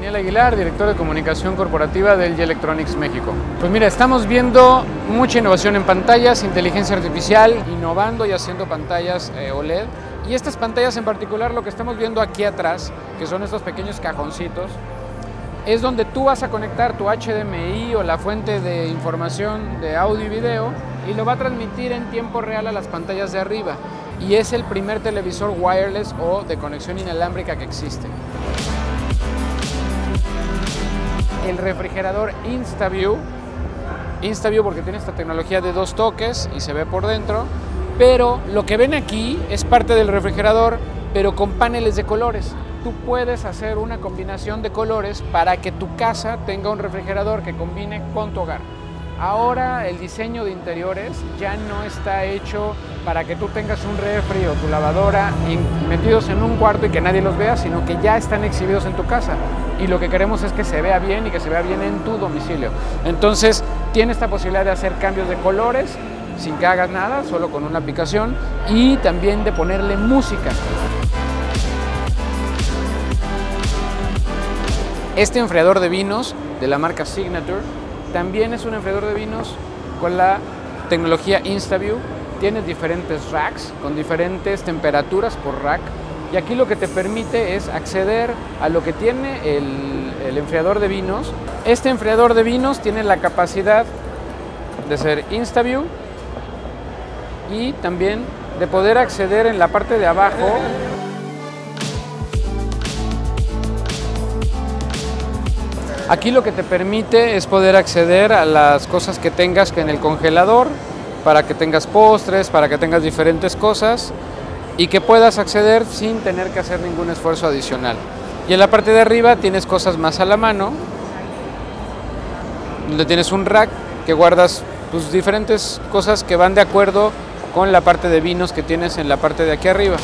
Daniel Aguilar, director de comunicación corporativa de LG Electronics México. Pues mira, estamos viendo mucha innovación en pantallas, inteligencia artificial, innovando y haciendo pantallas OLED. Y estas pantallas en particular, lo que estamos viendo aquí atrás, que son estos pequeños cajoncitos, es donde tú vas a conectar tu HDMI o la fuente de información de audio y video y lo va a transmitir en tiempo real a las pantallas de arriba. Y es el primer televisor wireless o de conexión inalámbrica que existe. El refrigerador InstaView porque tiene esta tecnología de 2 toques y se ve por dentro, pero lo que ven aquí es parte del refrigerador, pero con paneles de colores. Tú puedes hacer una combinación de colores para que tu casa tenga un refrigerador que combine con tu hogar. Ahora el diseño de interiores ya no está hecho para que tú tengas un refri o tu lavadora metidos en un cuarto y que nadie los vea, sino que ya están exhibidos en tu casa. Y lo que queremos es que se vea bien y que se vea bien en tu domicilio. Entonces, tiene esta posibilidad de hacer cambios de colores sin que hagas nada, solo con una aplicación, y también de ponerle música. Este enfriador de vinos de la marca Signature también es un enfriador de vinos con la tecnología InstaView. Tiene diferentes racks con diferentes temperaturas por rack. Y aquí lo que te permite es acceder a lo que tiene el enfriador de vinos. Este enfriador de vinos tiene la capacidad de ser InstaView y también de poder acceder en la parte de abajo . Aquí lo que te permite es poder acceder a las cosas que tengas en el congelador, para que tengas postres, para que tengas diferentes cosas y que puedas acceder sin tener que hacer ningún esfuerzo adicional. Y en la parte de arriba tienes cosas más a la mano, donde tienes un rack que guardas tus diferentes cosas que van de acuerdo con la parte de vinos que tienes en la parte de aquí arriba.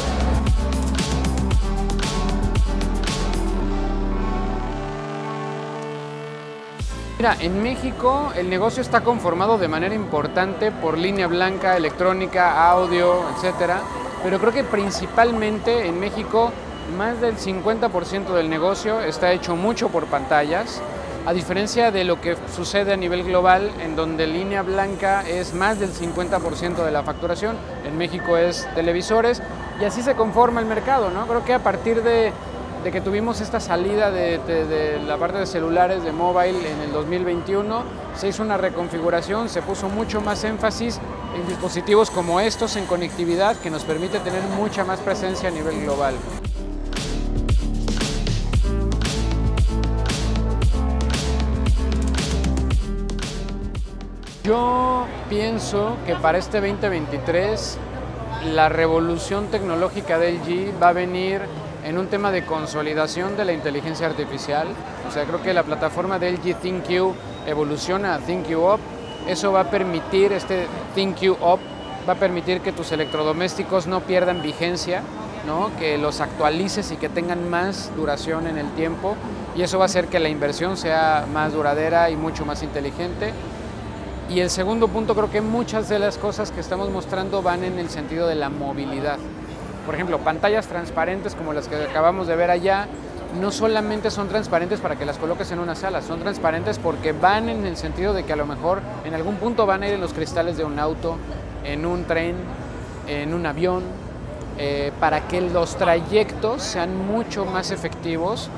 Mira, en México el negocio está conformado de manera importante por línea blanca, electrónica, audio, etcétera, pero creo que principalmente en México más del 50% del negocio está hecho mucho por pantallas, a diferencia de lo que sucede a nivel global, en donde línea blanca es más del 50% de la facturación, en México es televisores, y así se conforma el mercado, ¿no? Creo que a partir de que tuvimos esta salida de la parte de celulares, de mobile, en el 2021, se hizo una reconfiguración, se puso mucho más énfasis en dispositivos como estos, en conectividad, que nos permite tener mucha más presencia a nivel global. Yo pienso que para este 2023, la revolución tecnológica de LG va a venir en un tema de consolidación de la inteligencia artificial. O sea, creo que la plataforma de LG ThinQ evoluciona a ThinQ Up. Eso va a permitir, este ThinQ Up, va a permitir que tus electrodomésticos no pierdan vigencia, ¿no? Que los actualices y que tengan más duración en el tiempo. Y eso va a hacer que la inversión sea más duradera y mucho más inteligente. Y el segundo punto, creo que muchas de las cosas que estamos mostrando van en el sentido de la movilidad. Por ejemplo, pantallas transparentes como las que acabamos de ver allá, no solamente son transparentes para que las coloques en una sala, son transparentes porque van en el sentido de que a lo mejor en algún punto van a ir en los cristales de un auto, en un tren, en un avión, para que los trayectos sean mucho más efectivos.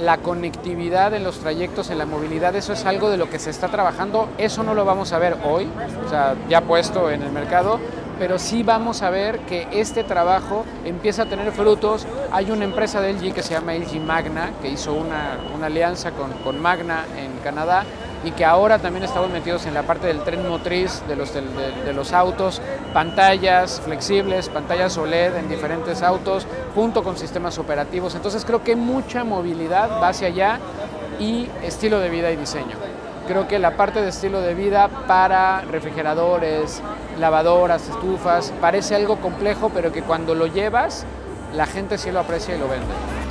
La conectividad en los trayectos, en la movilidad, eso es algo de lo que se está trabajando. Eso no lo vamos a ver hoy, o sea, ya puesto en el mercado, pero sí vamos a ver que este trabajo empieza a tener frutos. Hay una empresa de LG que se llama LG Magna, que hizo una alianza con Magna en Canadá, y que ahora también estamos metidos en la parte del tren motriz, de los autos, pantallas flexibles, pantallas OLED en diferentes autos, junto con sistemas operativos. Entonces creo que mucha movilidad va hacia allá, y estilo de vida y diseño. Creo que la parte de estilo de vida para refrigeradores, lavadoras, estufas, parece algo complejo, pero que cuando lo llevas, la gente sí lo aprecia y lo vende.